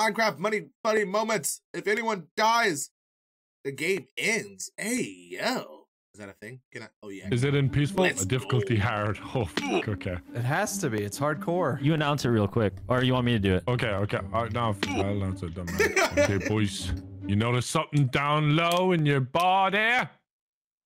Minecraft money buddy moments. If anyone dies, the game ends. Hey, yo. Is that a thing? Can I? Oh, yeah. Is it in peaceful? Let's difficulty go. Hard. Oh, fuck. Okay. It has to be. It's hardcore. You announce it real quick. Or you want me to do it? Okay, okay. No, I'll announce it. Don't mind. Okay, boys. You notice something down low in your body?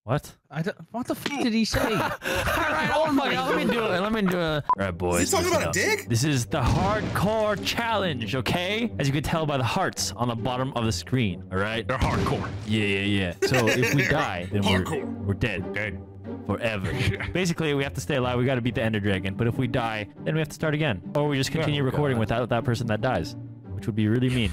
What? I don't, what the fuck did he say? Alright, oh my god, let me do it. Let me do it. Alright, boys. Is he talking about a dick? This is the hardcore challenge, okay? As you can tell by the hearts on the bottom of the screen, alright? They're hardcore. Yeah, yeah, yeah. So if we die, then we're dead. Dead. Forever. Yeah. Basically, we have to stay alive. We gotta beat the Ender Dragon. But if we die, then we have to start again. Or we just continue recording without that person that dies, which would be really mean.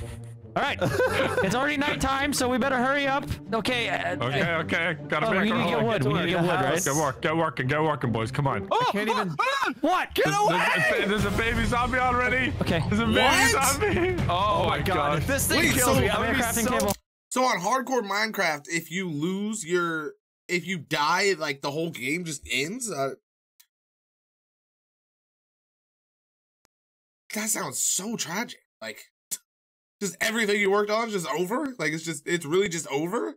All right, it's already nighttime, so we better hurry up. Okay. Okay, okay. Gotta make it. We need to get wood. We need to get wood, right? Get working, boys. Come on. Oh, I can't even. What? Get away! There's a baby zombie already. Okay. There's a baby zombie. Oh my god. If this thing kills me, I'm in a crafting table. So on hardcore Minecraft, if you lose your, if you die, like the whole game just ends. That sounds so tragic. Like. Just everything you worked on is just over? Like, it's just, it's really just over?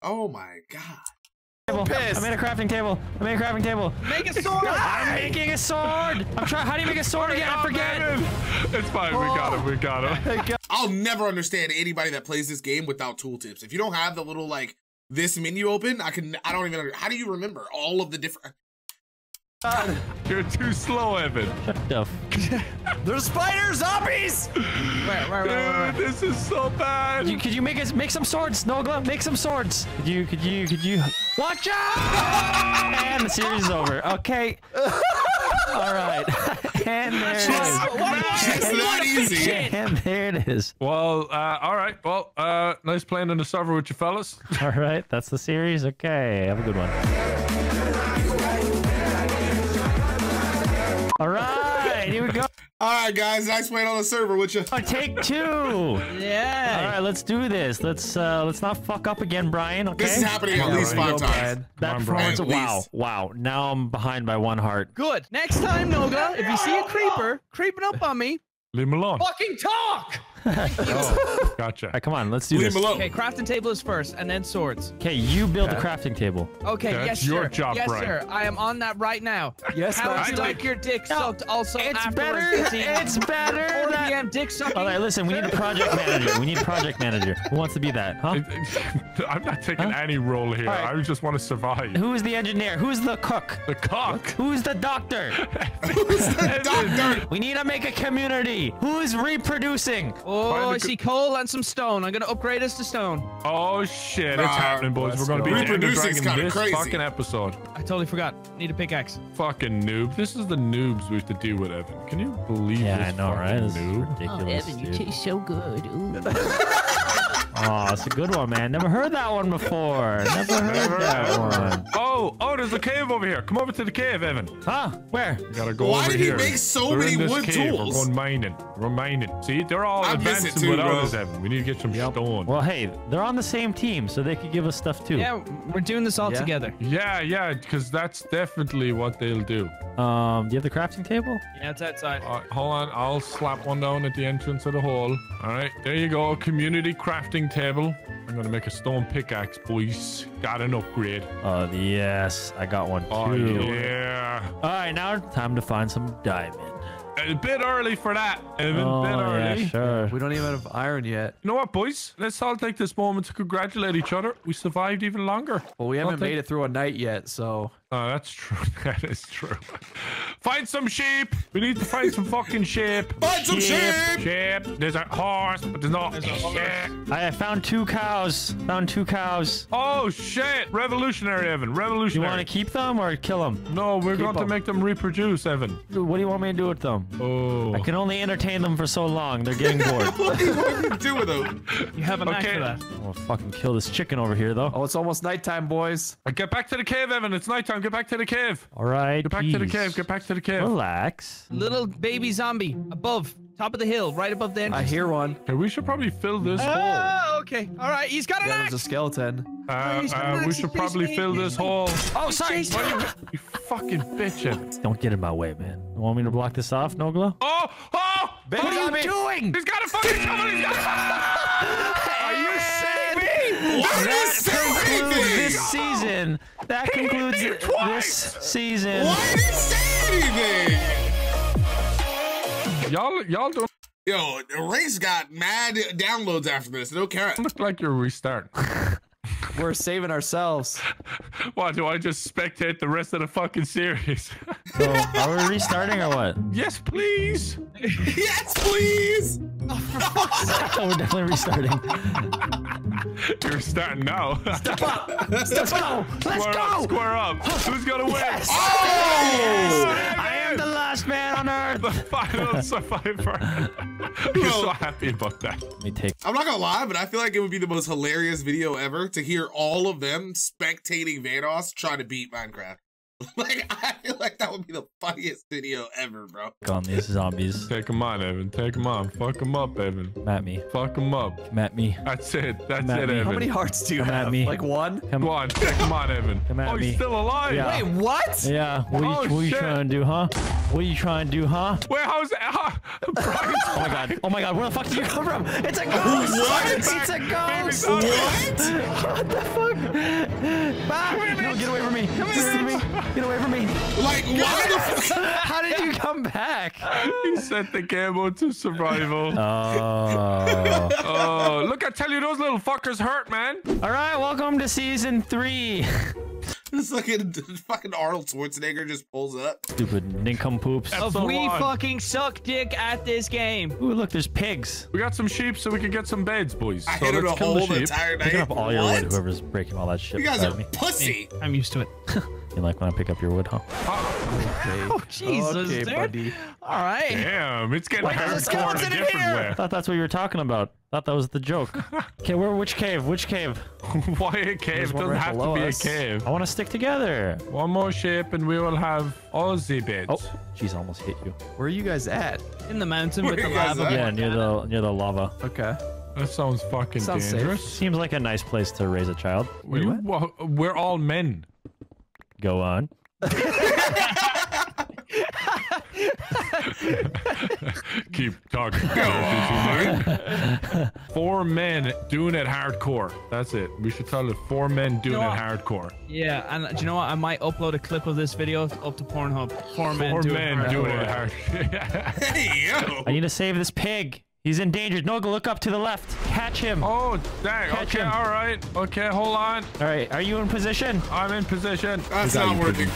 Oh my god. I made a crafting table. I made a crafting table. Make a sword! I'm making a sword! I'm trying, how do you make a sword again? I forget! Man. It's fine, we got him, I'll never understand anybody that plays this game without tooltips. If you don't have the little, like, this menu open, I don't even understand. How do you remember all of the different... You're too slow, Evan. Shut the f- There's spider zombies! Wait. Dude, this is so bad. Could you make some swords, Nogla? Make some swords. Could you? Watch out! And the series is over. Okay. All right. And there it is. It's not easy. And there it is. Well, all right. Well, nice playing on the server with you fellas. All right. That's the series. Okay. Have a good one. All right, here we go. All right, guys, nice playing on the server with you. Take two. Yeah. All right, let's do this. Let's not fuck up again, Brian. Okay. This is happening at least 5 times. That Brian. Wow. Now I'm behind by 1 heart. Good. Next time, Nogla, if you see a creeper creeping up on me, leave him alone. Fucking talk. Oh, gotcha. All right, come on, let's do this. Okay, crafting table is first, and then swords. Okay, you build a crafting table. Okay, that's your job, Brian. Yes, sir. I am on that right now. Yes, how would you like your dick sucked? Also, it's better. Or that... damn dick sucking. All right, listen, we need a project manager. Who wants to be that? Huh? I'm not taking any role here. Right. I just want to survive. Who's the engineer? Who's the cook? The cook. Who's the doctor? We need to make a community. Who's reproducing? Oh, I see coal and some stone. I'm going to upgrade us to stone. Oh, shit. It's happening, boys. We're going to be reproducing this fucking episode. I totally forgot. Need a pickaxe. Fucking noob. This is the noobs we have to deal with, Evan. Can you believe this? Yeah, I know, right? This is ridiculous, Evan, dude. You taste so good. Oh, it's a good one, man. Never heard that one before. Never heard that one. Oh, there's a cave over here. Come over to the cave, Evan. Huh? Where? We gotta go over here. Why did he make so many wood tools? We're going mining. See, they're all advancing without us, Evan. We need to get some stone. Well, hey, they're on the same team, so they could give us stuff too. Yeah, we're doing this all together. Yeah, because that's definitely what they'll do. Do you have the crafting table? Yeah, it's outside. Hold on, I'll slap one down at the entrance of the hall. All right, there you go. Community crafting table. I'm gonna make a stone pickaxe, boys. Got an upgrade. Yes, I got one too. Oh, yeah. All right, now time to find some diamond. A bit early for that, Evan. Yeah, sure. We don't even have iron yet. You know what, boys? Let's all take this moment to congratulate each other. We survived even longer. Well, we haven't made it through a night yet, so... Oh, that's true. That is true. Find some sheep. We need to find some fucking sheep. Find some sheep. There's a horse, but there's not. I found 2 cows. Oh, shit. Revolutionary, Evan. Revolutionary. You want to keep them or kill them? No, we're going to make them reproduce, Evan. Dude, what do you want me to do with them? Oh. I can only entertain them for so long. They're getting bored. What do you want me to do with them? You have a knife for that. I'm going to fucking kill this chicken over here, though. Oh, it's almost nighttime, boys. Get back to the cave, Evan. It's nighttime. Get back to the cave. All right. Get back to the cave. Relax. Little baby zombie above. Top of the hill. Right above the entrance. I hear one. Okay, we should probably fill this hole. Okay. All right. He's got an axe. There's a skeleton. We should probably fill this hole. Oh, sorry. You fucking bitch. Don't get in my way, man. You want me to block this off, Nogla? Oh! Ben, what are you doing? He's got a fucking shovel. He's got a fucking... Are you kidding me? What is That concludes this season. Why did he say anything? Y'all don't... Yo, Race got mad downloads after this. No carrot. Looks like you're restarting. We're saving ourselves. Why do I just spectate the rest of the fucking series? So, are we restarting or what? Yes, please. Yes, please. Oh, we're definitely restarting. You're starting now. Step up. Step up. Let's square go. Up, square up. Who's gonna win? Yes. Oh, yes. I am the last man on earth. The final survivor. I'm so happy about that. Let me take. I'm not gonna lie, but I feel like it would be the most hilarious video ever to hear all of them spectating Vanoss trying to beat Minecraft. Like, I feel like that would be the funniest video ever, bro. On these zombies. Take them on, Evan. Take them on. Fuck them up, Evan. Come at me. Fuck them up. Come at me. That's it. That's it, Evan. How many hearts do you have? At me. Like one? Come on. Take them on, Evan. Come at me. Oh, he's still alive. Yeah. Wait, what? Yeah. What are you trying to do, huh? What are you trying to do, huh? Wait, how's that? Oh, my God. Oh, my God. Where the fuck did you come from? It's a ghost. What? It's a ghost. What? What the fuck? Ah, no, get away from me. Get away from me. Like, why the fuck? How did you come back? He sent the camo to survival. Oh. Oh, look, I tell you, those little fuckers hurt, man. All right, welcome to season 3. This fucking Arnold Schwarzenegger just pulls up. Stupid nincompoops. We fucking suck dick at this game. Ooh, look, there's pigs. We got some sheep so we can get some beds, boys. I hit a whole entire night. Pick up all your wood, whoever's breaking all that shit. You guys are pussy. I'm used to it. You like when I pick up your wood, huh? Okay. Oh, Jesus, dude. Buddy. All right. Damn, it's getting hardcore in a different way. I thought that's what you were talking about. I thought that was the joke. Okay, which cave? Which cave? Why a cave? It doesn't have to be a cave. I want to stick together. One more ship and we will have Aussie beds. Oh, jeez, I almost hit you. Where are you guys at? In the mountain with the lava. Yeah, near the lava. Okay. That sounds fucking dangerous. Safe. Seems like a nice place to raise a child. We're all men. Go on. Keep talking. Go on. 4 men doing it hardcore. That's it. We should tell it. 4 men doing it hardcore. Yeah, and do you know what? I might upload a clip of this video up to Pornhub. 4 men doing it hardcore. Hey, yo. I need to save this pig. He's endangered. Nogla, look up to the left. Catch him. Oh, dang. Catch him. All right. Okay, hold on. All right. Are you in position? I'm in position. That's not working.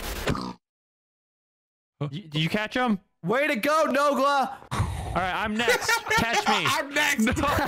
Did you catch him? Way to go, Nogla. All right, I'm next. Catch me. I'm next. No. Fuck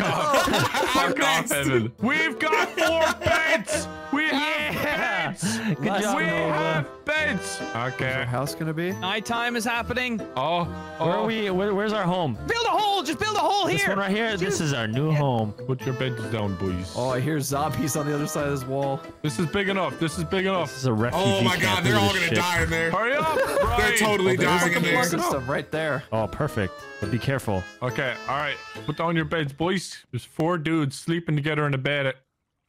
off. Fuck off, Evan. We've got 4 beds. We have beds. Good job, Nogla. Beds. Okay. Where's our house gonna be? Nighttime is happening. Oh. Where are we? Where's our home? Build a hole. Just build a hole here. This one right here. This is our new home. Put your beds down, boys. Oh, I hear zombies on the other side of this wall. This is big enough. This is big enough. This is a refugee camp. Oh my God, they're all gonna die in there. Hurry up, Brian. They're totally dying in there. Stuff right there. Oh, perfect. But be careful. Okay. All right. Put down your beds, boys. There's 4 dudes sleeping together in a bed.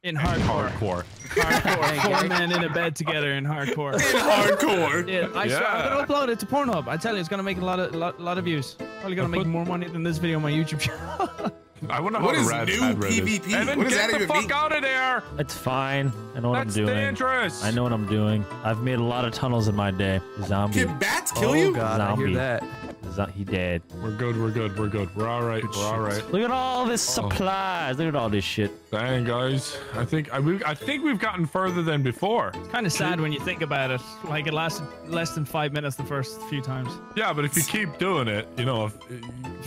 In hardcore. Hardcore. 4 men in a bed together in hardcore. In hardcore. Yeah, I'm gonna upload it to Pornhub. I tell you, it's gonna make a lot of views. Probably gonna make more money than this video on my YouTube channel. I wonder what is new PvP. Evan, what does that even mean? Get the fuck out of there! It's fine. I know what I'm doing. That's dangerous. I know what I'm doing. I've made a lot of tunnels in my day. Zombie. Can bats kill you? Oh God, zombie. I hear that. He dead. We're good. We're good. We're good. We're all right. We're all right. Look at all this supplies. Look at all this shit. Dang, guys. I think we've gotten further than before. It's kind of sad when you think about it. Like it lasted less than 5 minutes the first few times. Yeah, but if you keep doing it, you know,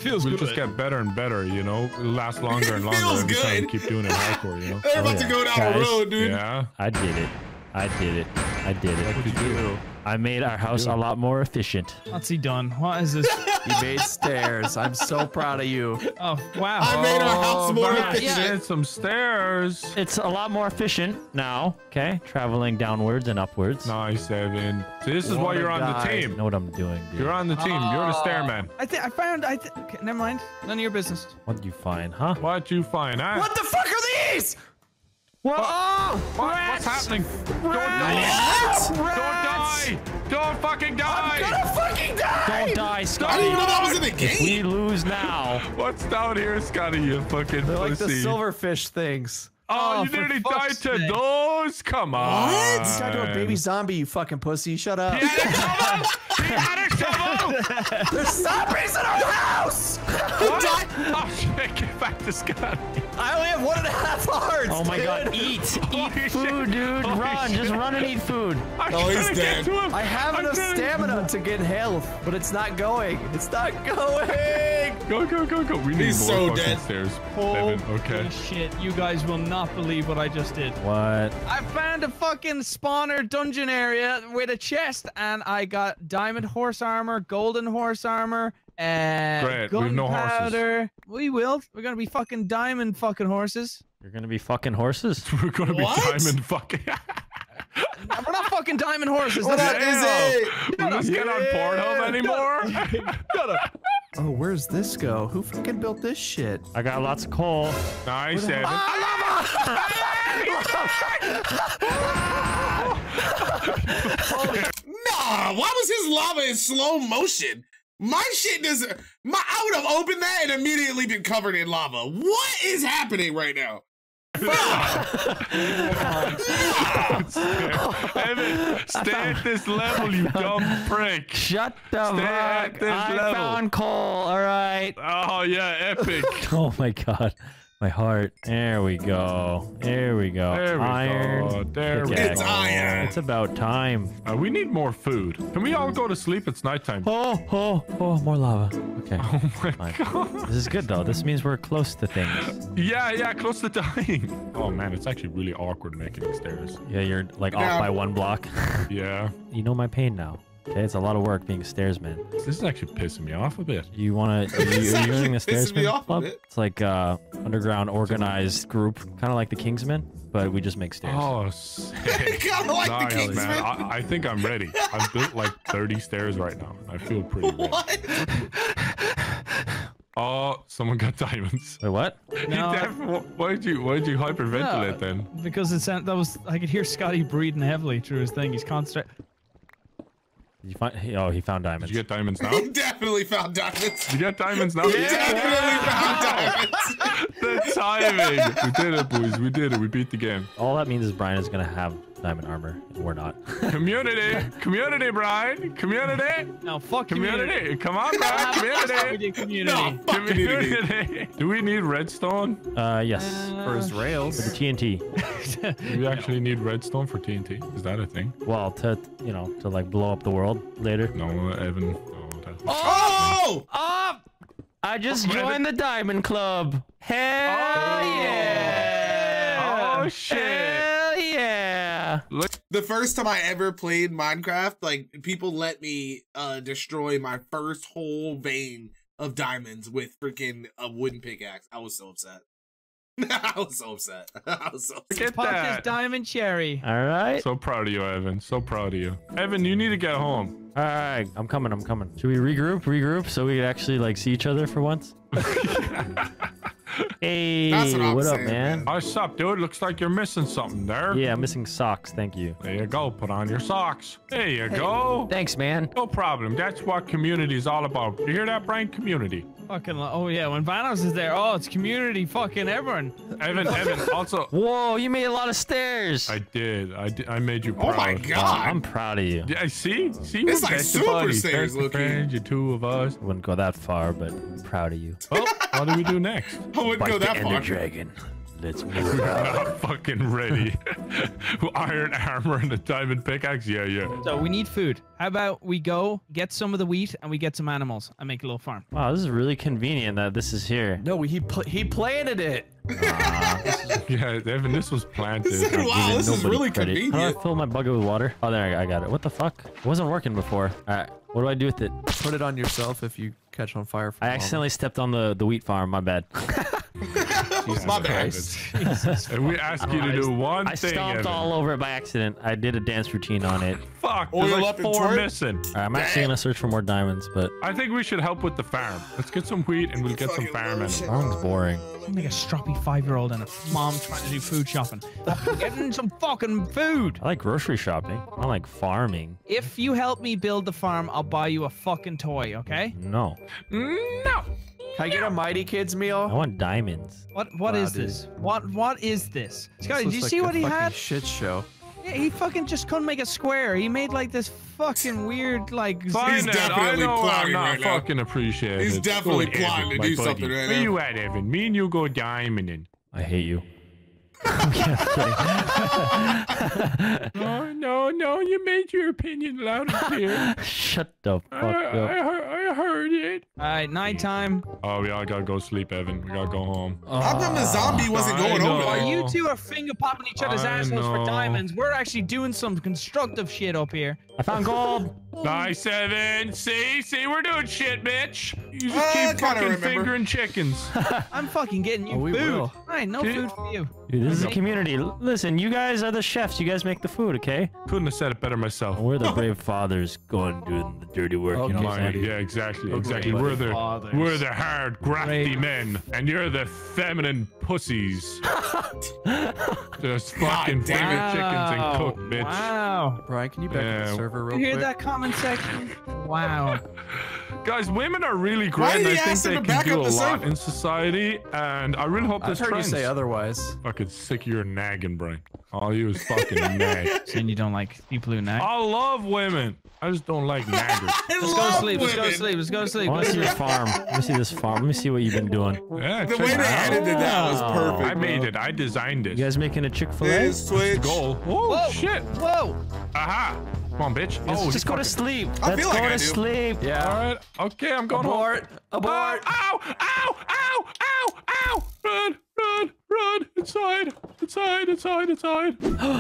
we'll just get better and better. You know, it'll last longer and longer. Feels good. Time you keep doing it hardcore. You know. They're about to go down the road, dude. Yeah. I did it. I did it. I did it. What did you do? I made our house a lot more efficient. What's he done? What is this? He made stairs. I'm so proud of you. Oh, wow. I made our house more efficient. Yeah. Some stairs. It's a lot more efficient now. Okay. Traveling downwards and upwards. Nice, Evan. So this is why you're on the team. I know what I'm doing, dude. You're on the team. You're the stair man. I found... Okay, never mind. None of your business. What did you find, huh? What did you find, huh? What the fuck are these? Whoa! What's happening? Don't die! Don't die! Don't fucking die! I'm gonna fucking die! Don't die, Scotty. I didn't even know that was in the game. If we lose now. What's down here, Scotty, you fucking pussy? They're like the silverfish things. Oh, you nearly died to those? Come on. What? You got to a baby zombie, you fucking pussy. Shut up. He had a shovel. He had a shovel. There's zombies in our house. What? Oh, shit. Get back to Scotty. I only have 1.5 hearts. Oh, my God. Eat. Eat food, dude. Run. Just run and eat food. Oh, he's dead. I have enough stamina to get health, but it's not going. It's not going. Go, go, go, go. We need more fucking stairs. Holy shit. You guys will not believe what I just did. What? I found a fucking spawner dungeon area with a chest, and I got diamond horse armor, golden horse armor, and gunpowder. We will. We're gonna be fucking diamond fucking horses. You're gonna be fucking horses? We're gonna be diamond fucking... We're not fucking diamond horses. Well, that is it. You don't get on Pornhub anymore? Shut up. Oh, where's this go? Who fucking built this shit? I got lots of coal. Nice, Evan. Nah, why was his lava in slow motion? My shit doesn't... I would have opened that and immediately been covered in lava. What is happening right now? Evan, stay at this level, you dumb prick. Shut the fuck up. I found coal, all right. Oh, yeah, epic. Oh, my God. My heart. There we go. There we go. There we go. There we go. It's iron. It's about time. We need more food. Can we all go to sleep? It's nighttime. Oh, oh, oh, more lava. Okay. Oh my God. This is good though. This means we're close to things. Yeah, yeah, close to dying. Oh man, it's actually really awkward making these stairs. Yeah, you're like off by 1 block. Yeah. You know my pain now. Okay, it's a lot of work being a stairsman. This is actually pissing me off a bit. You want to... Are you using the stairsman club? It's like underground organized group. Kind of like the Kingsmen, but we just make stairs. Oh, sick. Kind of like the Kingsmen. Man, I think I'm ready. I've built like 30 stairs right now. I feel pretty ready. What? Oh, someone got diamonds. Wait, what? No, why did you hyperventilate then? Because it sounded... I could hear Scotty breathing heavily through his thing. He's concentrating... You find, he found diamonds. Did you get diamonds now? He definitely found diamonds. You got diamonds now? He definitely found diamonds. The timing. We did it, boys. We did it. We beat the game. All that means is Brian is going to have diamond armor. And we're not. Community. Community, Brian. Community. No, fuck community. Community. Come on, Brian. Community. We did community. No, fuck community. Do we need redstone? Yes. For his rails. For the TNT. Do we actually need redstone for TNT? Is that a thing? Well, to, you know, to like blow up the world later. No, Evan. I just joined the diamond club. Hell yeah. Oh, shit. Hell yeah. The first time I ever played Minecraft, like, people let me destroy my first whole vein of diamonds with freaking a wooden pickaxe. I was so upset. I was so upset. Get that diamond cherry. All right. So proud of you, Evan. So proud of you. Evan, you need to get home. All right. I'm coming. I'm coming. Should we regroup so we can actually like see each other for once? Hey, what up, man? What's up, dude? Looks like you're missing something there. Yeah, I'm missing socks. Thank you. There you go. Put on your socks. There you go. Thanks, man. No problem. That's what community is all about. You hear that, Brian? Community. Fucking, oh yeah, when Vanoss is there, oh, it's community fucking everyone. Evan, also. Whoa, you made a lot of stairs. I did. I made you proud. Oh my God. I'm proud of you. Yeah, see? It's like super stairs looking. You two of us. I wouldn't go that far, but I'm proud of you. Well, what do we do next? I wouldn't go that far. Ender dragon. Let's move out. Fucking ready. Iron armor and a diamond pickaxe. Yeah. So we need food. How about we go get some of the wheat and we get some animals and make a little farm? Wow, this is really convenient that this is here. No, he planted it. Yeah, Evan, this was planted. Wow, this is really convenient. How do I fill my bucket with water? Oh, there, I got it. What the fuck? It wasn't working before. All right, what do I do with it? Put it on yourself if you catch on fire. I accidentally stepped on the wheat farm. My bad. My bad. And we asked you to do one thing. I stomped all over it by accident. I did a dance routine on it. Fuck. There's like four missing. I'm actually going to search for more diamonds, but... I think we should help with the farm. Let's get some wheat and we'll get some farming. Farming's boring. I'm like a stroppy 5-year-old and a mom trying to do food shopping. I'm getting some fucking food. I like grocery shopping. I like farming. If you help me build the farm, I'll buy you a fucking toy, okay? No. No. Can I get a Mighty Kids meal? I want diamonds. What wow, is dude. This? What is this? Scotty, did you see what he had? Shit show. Yeah, he fucking just couldn't make a square. He made like this fucking weird like. He's definitely plotting right now. Fucking appreciate. He's definitely plotting to do something right now. Where you at, Evan? Me and you go diamonding. I hate you. No, no, no! You made your opinion loud and clear. Shut the fuck up! I heard it. All right, nighttime. Oh, we all gotta go sleep, Evan. We gotta go home. How come the zombie wasn't going over? While you two are finger popping each other's assholes for diamonds, we're actually doing some constructive shit up here. I found gold. Nice, Evan. See, we're doing shit, bitch. You just keep fucking fingering chickens. I'm fucking getting you food. All right, no food for you. Dude, this is a community. Listen, you guys are the chefs. You guys make the food, okay? Couldn't have said it better myself. We're the brave fathers going doing the dirty work. Okay, you know what I mean? Yeah, exactly. We're the hard, crafty men, and you're the feminine pussies. Just fucking finger chickens and cook, bitch. Wow. Brian, can you back to the server real quick? You hear that comment section? Wow. Guys, women are really great. I think they can do a lot in society, and I really hope this trend. I've heard you say otherwise. Fucking sick of your nagging, Brian. All you is fucking nag. And you don't like people who nag? I love women. I just don't like naggers. Let's go sleep. Let's go sleep. Let's go sleep. I want to see your farm. Let me see this farm. Let me see what you've been doing. Yeah, the way they edited that was perfect. I made it. I designed it. You guys making a Chick-fil-A? There's Twitch. Goal. Oh shit. Whoa. Aha. Come on, bitch. Oh, just go to sleep. Let's go to sleep. Yeah. All right. Okay, I'm going home. Abort. Ow! Ow! Ow! Ow! Ow! Run! Run! Run! Inside! Inside! Inside! Inside!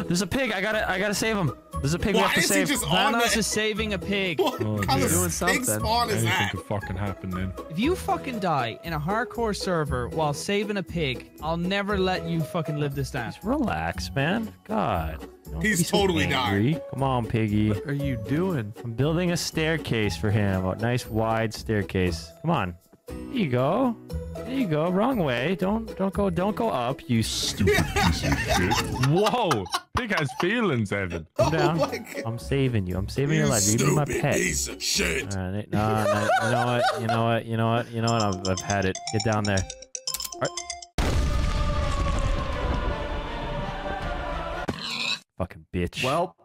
There's a pig. I gotta save him. There's a pig we have to save. Vanoss is saving a pig. What kind of pig spawn is that? Anything could fucking happen, man. If you fucking die in a hardcore server while saving a pig, I'll never let you fucking live this down. Just relax, man. God. He's totally dying. Come on, Piggy. What are you doing? I'm building a staircase for him. A nice wide staircase. Come on. There you go. There you go. Wrong way. Don't go up, you stupid piece of shit. Whoa. Pig has feelings, Evan. Come down. I'm saving you. I'm saving your life. You be my pet. Piece of shit. All right. No, you know what? You know what? You know what? You know what? I've had it. Get down there. All right. Fucking bitch. Well.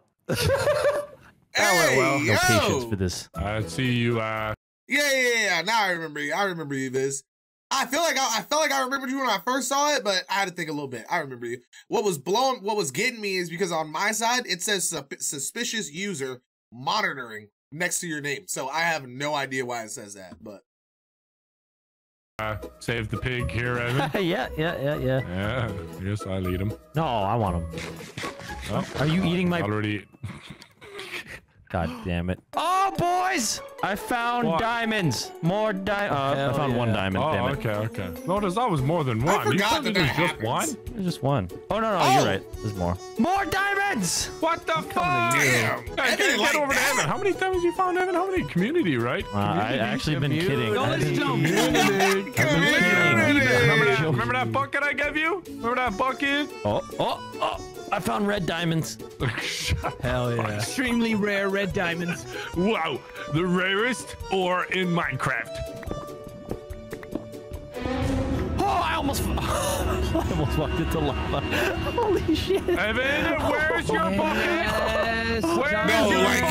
Well. No patience for this. I see you. Yeah. Now I remember you. I remember you. This. I felt like I remembered you when I first saw it, but I had to think a little bit. I remember you. What was getting me is because on my side it says suspicious user monitoring next to your name, so I have no idea why it says that, but. Save the pig here, Evan. Yeah. Yes, I'll eat him. No, I want him. Oh, are you eating my? Already. God damn it. Oh, boys! I found diamonds. More diamonds. I found one diamond. Oh, damn it. Okay. No, that was more than one. I forgot that there's just one? There's just one. Oh, no, you're right. There's more. More diamonds! What the fuck? Damn. Guys, get over to Evan. How many diamonds you found, Evan? How many? Community, right? I've actually been kidding. Don't listen to him. Community. Remember that bucket I gave you? Remember that bucket? Oh. I found red diamonds. Hell yeah. Extremely rare red diamonds. Wow. The rarest ore in Minecraft. Oh, I almost walked into lava. Holy shit. Evan, where's your bucket? Yes.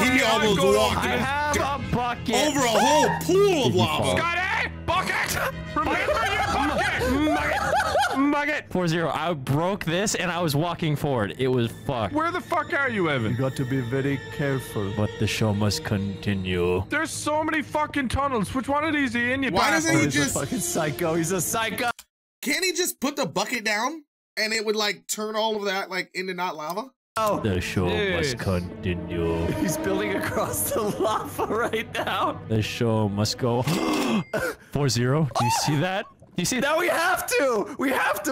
He almost walked in. I have a bucket. Over a whole pool of lava. Scotty, bucket! Remember your bucket! Bucket 4-0. I broke this and I was walking forward. It was fucked. Where the fuck are you, Evan? You got to be very careful. But the show must continue. There's so many fucking tunnels. Which one of these are you in? Why doesn't he just? He's a fucking psycho. He's a psycho. Can't he just put the bucket down and it would like turn all of that like into not lava? Oh, the show must continue. He's building across the lava right now. The show must go. 4-0. Do you see that? You see, now we have to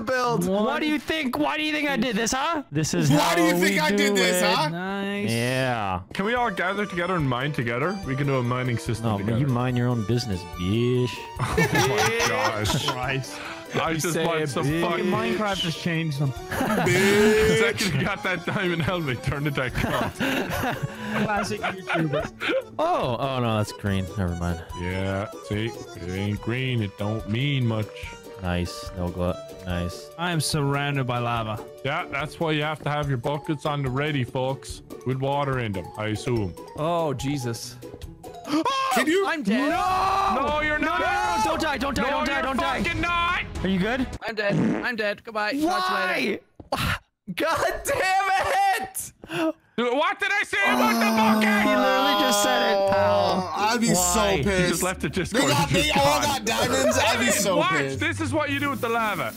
build. What do you think? Why do you think I did this, huh? This is why do you think I did this, huh? Nice. Yeah. Can we all gather together and mine together? We can do a mining system together. But you mind your own business, bitch. Oh my gosh. Christ. I just want some fucking Minecraft just changed them. The second you got that diamond helmet, turned it back on. Classic YouTuber. Oh no, that's green. Never mind. Yeah, see, it ain't green. It don't mean much. Nice, Nogla. Nice. I am surrounded by lava. Yeah, that's why you have to have your buckets on the ready, folks, with water in them. I assume. Oh Jesus. Can you? I'm dead. No! No, you're not. No, don't die! Don't die! Don't die! Don't die! You're fucking not! Are you good? I'm dead. I'm dead. Goodbye. Why? God damn it! Dude, what did I say about the bucket? He literally just said it, pal. I'd be so pissed. He just left it just. They all got diamonds. I'd be so pissed. This is what you do with the lava.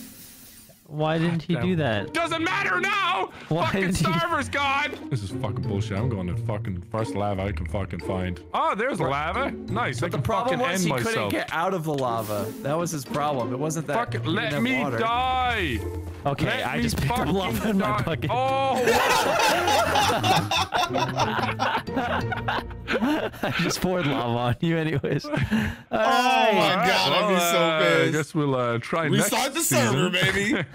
Why didn't he do that? Doesn't matter now! Why fucking starver's gone! This is fucking bullshit. I'm going to fucking first lava I can fucking find. Oh, there's lava. Nice. But the problem was he couldn't get out of the lava. That was his problem. It wasn't that. Fucking let me die! Okay, I just picked up lava in my bucket. Oh! I just poured lava on you anyways. All right. Oh my god, I'd be so pissed. I guess we'll try next season. Restart the server, baby.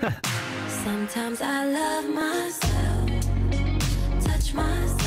Sometimes I love myself, touch myself.